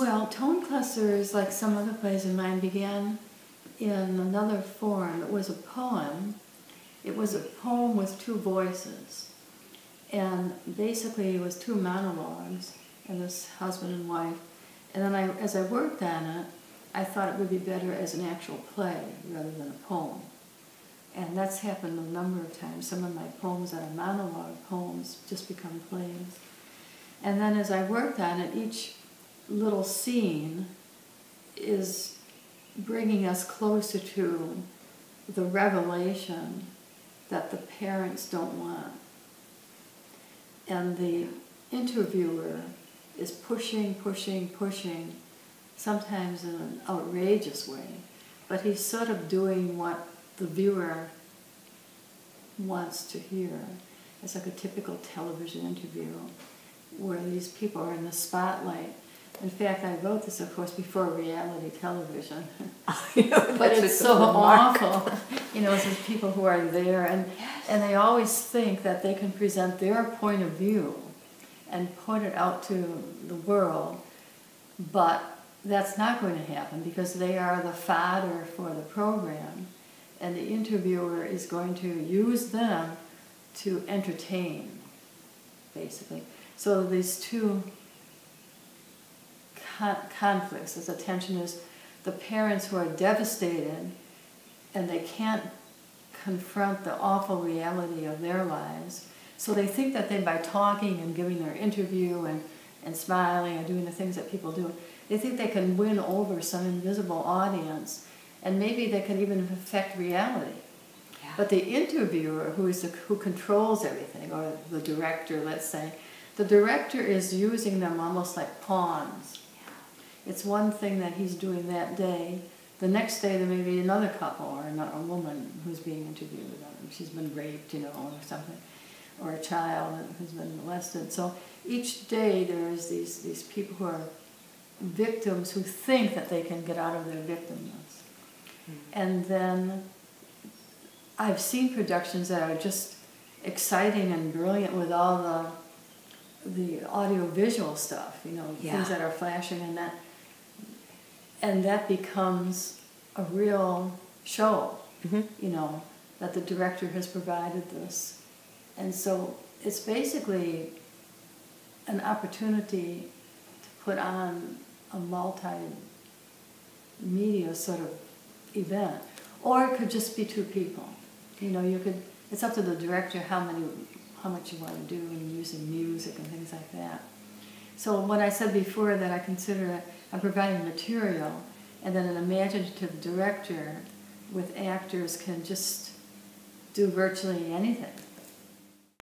Well, tone clusters, like some other plays of mine, began in another form. It was a poem. It was a poem with two voices. And basically it was two monologues, and this husband and wife. And then as I worked on it, I thought it would be better as an actual play rather than a poem. And that's happened a number of times. Some of my poems that are monologue poems just become plays. And then as I worked on it, each little scene is bringing us closer to the revelation that the parents don't want. And the interviewer is pushing, pushing, pushing, sometimes in an outrageous way, but he's sort of doing what the viewer wants to hear. It's like a typical television interview where these people are in the spotlight. In fact, I wrote this, of course, before reality television. But it's so awful. You know, it's these people who are there, and they always think that they can present their point of view and point it out to the world, but that's not going to happen because they are the fodder for the program, and the interviewer is going to use them to entertain, basically. So these two conflicts, as the tension is the parents who are devastated and they can't confront the awful reality of their lives, so they think that by talking and giving their interview and smiling and doing the things that people do, they think they can win over some invisible audience, and maybe they can even affect reality. Yeah. But the interviewer, who controls everything, or the director, let's say, the director is using them almost like pawns. Yeah. It's one thing that he's doing that day. The next day there may be another couple or another woman who's being interviewed. She's been raped, you know, or something, or a child who's been molested. So each day there's these people who are victims who think that they can get out of their victimness. Mm. And then I've seen productions that are just exciting and brilliant with all the audio-visual stuff, you know, yeah, things that are flashing, and that becomes a real show, mm-hmm, you know, that the director has provided this. And so it's basically an opportunity to put on a multimedia sort of event. Or it could just be two people. You know, you could, it's up to the director how much you want to do, and using music and things like that. So what I said before, that I consider I'm providing material, and then an imaginative director with actors can just do virtually anything.